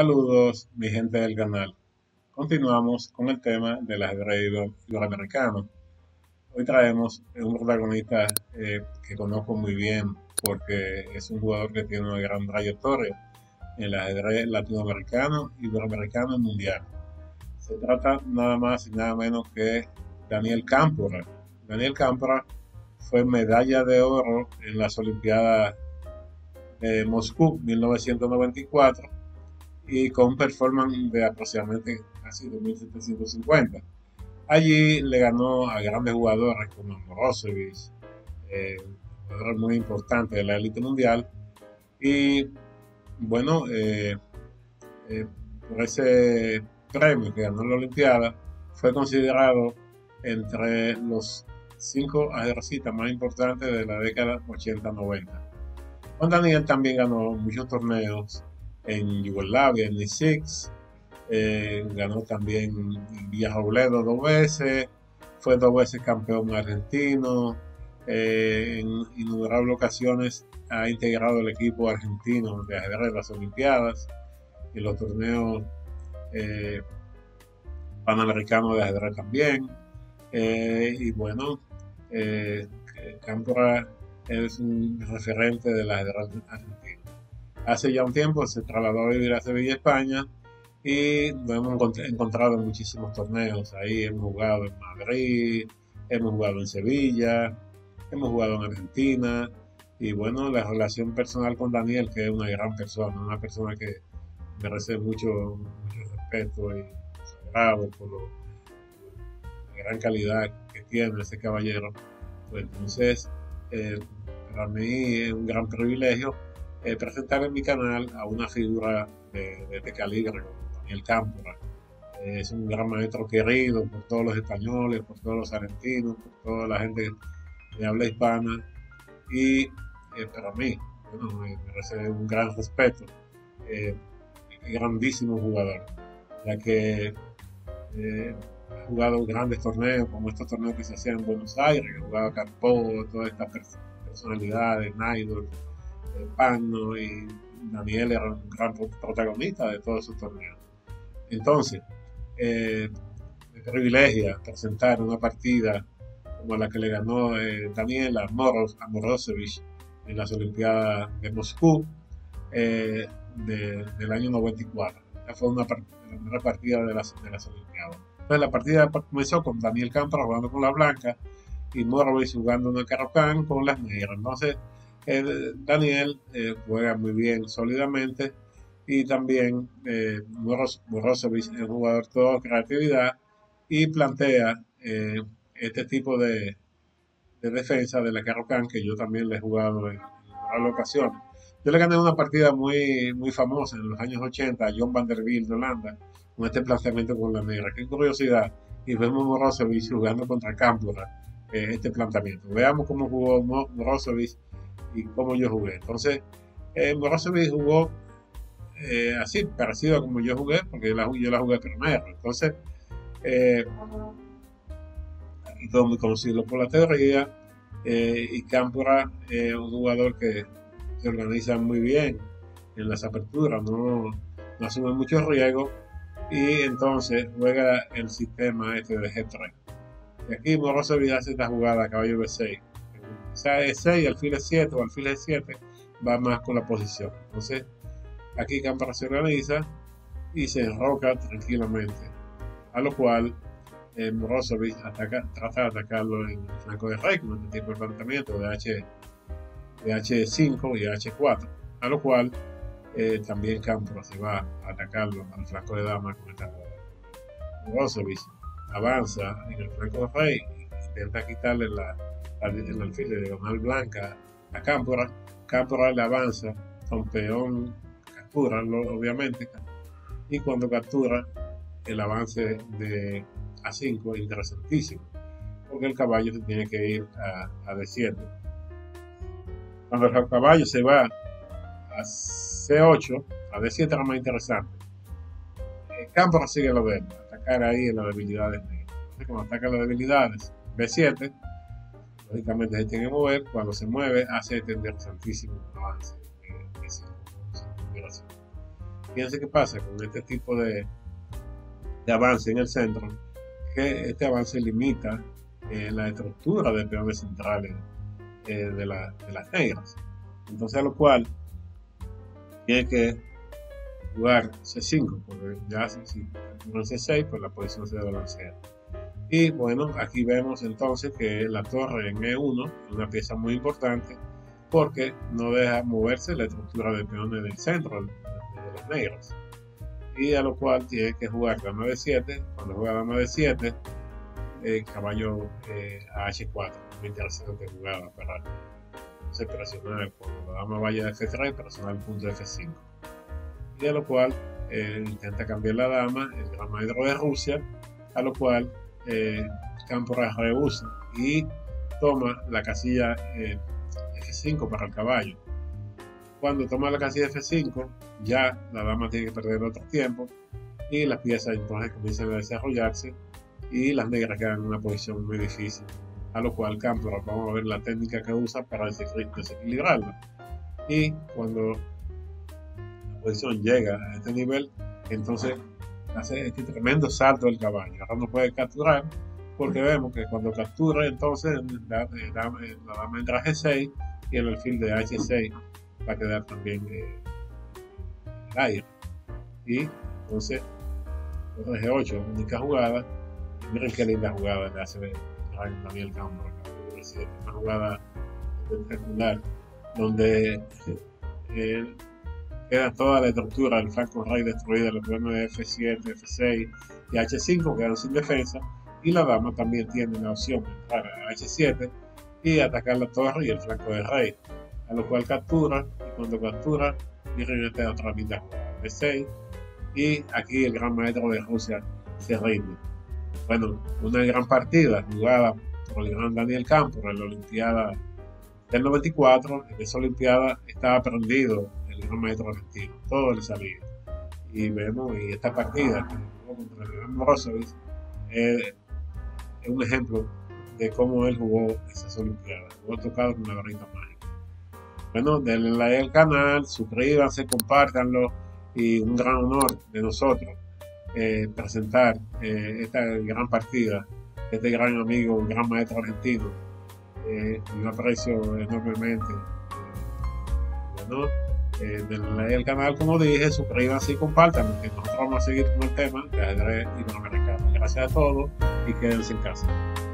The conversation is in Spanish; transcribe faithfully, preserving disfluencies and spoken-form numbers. Saludos, mi gente del canal. Continuamos con el tema del ajedrez iberoamericano. Hoy traemos un protagonista eh, que conozco muy bien porque es un jugador que tiene una gran trayectoria en el ajedrez latinoamericano, iberoamericano y mundial. Se trata nada más y nada menos que Daniel Cámpora. Daniel Cámpora fue medalla de oro en las Olimpiadas de Moscú mil novecientos noventa y cuatro y con performance de aproximadamente casi dos mil setecientos cincuenta. Allí le ganó a grandes jugadores como Morozevich, eh, jugador muy importante de la élite mundial. Y bueno, eh, eh, por ese premio que ganó en la Olimpiada, fue considerado entre los cinco ajedrecistas más importantes de la década ochenta noventa. Juan Daniel también ganó muchos torneos en Yugoslavia, en N seis. Eh, ganó también en Villarobledo dos veces, fue dos veces campeón argentino, eh, en innumerables ocasiones ha integrado el equipo argentino de ajedrez en las Olimpiadas y los torneos eh, panamericanos de ajedrez también. Eh, y bueno, eh, Cámpora es un referente del ajedrez argentino. Hace ya un tiempo se trasladó a vivir a Sevilla, España, y nos hemos encontrado en muchísimos torneos. Ahí hemos jugado en Madrid, hemos jugado en Sevilla, hemos jugado en Argentina. Y bueno, la relación personal con Daniel, que es una gran persona, una persona que merece mucho, mucho respeto y agrado por lo, la gran calidad que tiene ese caballero. Pues entonces, eh, para mí es un gran privilegio eh, presentar en mi canal a una figura de, de este calibre, Daniel Cámpora. Eh, es un gran maestro querido por todos los españoles, por todos los argentinos, por toda la gente de habla hispana. Y eh, para mí, bueno, me merece un gran respeto, eh, grandísimo jugador, ya que eh, ha jugado grandes torneos, como estos torneos que se hacían en Buenos Aires, ha jugado a Carpó, todas estas personalidades, Naidor, eh, Pano, y Daniel era un gran protagonista de todos esos torneos. Entonces, eh, me privilegia presentar una partida como la que le ganó eh, Daniel a, Moroz, a Morozevich en las Olimpiadas de Moscú eh, de, del año noventa y cuatro. Esta fue una part la primera partida de las, de las Olimpiadas. Entonces la partida comenzó con Daniel Cámpora jugando con la blanca y Morozevich jugando una Caro-Kann con las negras. Entonces eh, Daniel eh, juega muy bien, sólidamente, y también eh, Moroz Morozevich es un jugador todo creatividad y plantea eh, este tipo de, de defensa de la Caro-Kann, que yo también le he jugado en, en la ocasión. Yo le gané una partida muy, muy famosa en los años ochenta a John Van der Wiel de Holanda, con este planteamiento con la negra. Qué curiosidad, y vemos Morozevich jugando contra Cámpora eh, este planteamiento. Veamos cómo jugó Morozevich y cómo yo jugué. Entonces, eh, Morozevich jugó eh, así, parecido a como yo jugué, porque yo la, yo la jugué primero. Entonces, eh, y todo muy conocido por la teoría, eh, y Cámpora es eh, un jugador que se organiza muy bien en las aperturas, no, no asume mucho riesgo, y entonces juega el sistema este de G tres. Y aquí Morozevich hace esta jugada, caballo B seis, o sea E seis, alfil E siete o alfil E siete, va más con la posición. Entonces aquí Cámpora se organiza y se enroca tranquilamente, a lo cual Eh, Morozevich ataca, trata de atacarlo en el flanco de rey con este tipo de planteamiento de, H, de H cinco y H cuatro, a lo cual eh, también Cámpora se va a atacarlo al flanco de dama con esta jugada. Morozevich avanza en el flanco de rey, intenta quitarle la, la, el alfil de diagonal blanca a Cámpora. Cámpora le avanza con peón, captura obviamente, y cuando captura el avance de A cinco es interesantísimo, porque el caballo se tiene que ir a, a D siete. Cuando el caballo se va a C ocho, a D siete era más interesante. Cámpora sigue lo de él, atacar ahí en las debilidades negras. Entonces, cuando ataca las debilidades, B siete, lógicamente se tiene que mover. Cuando se mueve, hace este interesantísimo avance. Eh, B cinco, B cinco, B cinco. Fíjense qué pasa con este tipo de, de avance en el centro, que este avance limita eh, la estructura de peones centrales eh, de, la, de las negras. Entonces, a lo cual tiene que jugar ce cinco, porque ya si, si no ce seis, pues la posición se balancea. Y bueno, aquí vemos entonces que la torre en e uno es una pieza muy importante, porque no deja moverse la estructura de peones del centro de los negros, y a lo cual tiene que jugar dama de siete. Cuando juega dama de siete, el caballo eh, a hache cuatro, muy interesante jugada para entonces presionar. Cuando la dama vaya a efe tres, presionar el punto de efe cinco, y a lo cual eh, intenta cambiar la dama, el gran maestro de Rusia, a lo cual eh, Cámpora rehúsa y toma la casilla eh, efe cinco para el caballo. Cuando toma la casilla efe cinco, ya la dama tiene que perder otro tiempo, y las piezas entonces comienzan a desarrollarse y las negras quedan en una posición muy difícil, a lo cual Cámpora, vamos a ver la técnica que usa para desequilibrarla. Y cuando la posición llega a este nivel, entonces hace este tremendo salto del caballo. Ahora no puede capturar, porque vemos que cuando captura, entonces la, la, la dama entra a ge seis y el alfil de hache seis va a quedar también eh, en el aire. Y entonces, ge ocho, única jugada. Miren qué linda jugada le hace Daniel Cámpora. Es una jugada espectacular, donde eh, queda toda la estructura del flanco rey destruida, los peones de efe siete, efe seis y hache cinco quedan sin defensa, y la dama también tiene la opción de entrar a hache siete y atacar la torre y el flanco del rey, a lo cual captura. Y cuando captura, miren esta otra mitad, efe seis, y aquí el gran maestro de Rusia se rinde. Bueno, una gran partida jugada por el gran Daniel Cámpora en la Olimpiada del noventa y cuatro. En esa Olimpiada estaba prendido el gran maestro argentino, todo le salía. Y vemos, y esta partida contra el gran Morozevich es un ejemplo de cómo él jugó esas Olimpiadas. Jugó tocado con una varita mágica. Bueno, denle like al canal, suscríbanse, compártanlo, y un gran honor de nosotros eh, presentar eh, esta gran partida, este gran amigo, un gran maestro argentino. Eh, lo aprecio enormemente. Eh, bueno, Eh, denle like al canal, como dije, suscríbanse y compartan, que nosotros vamos a seguir con el tema de ajedrez iberoamericano. Gracias a todos y quédense en casa.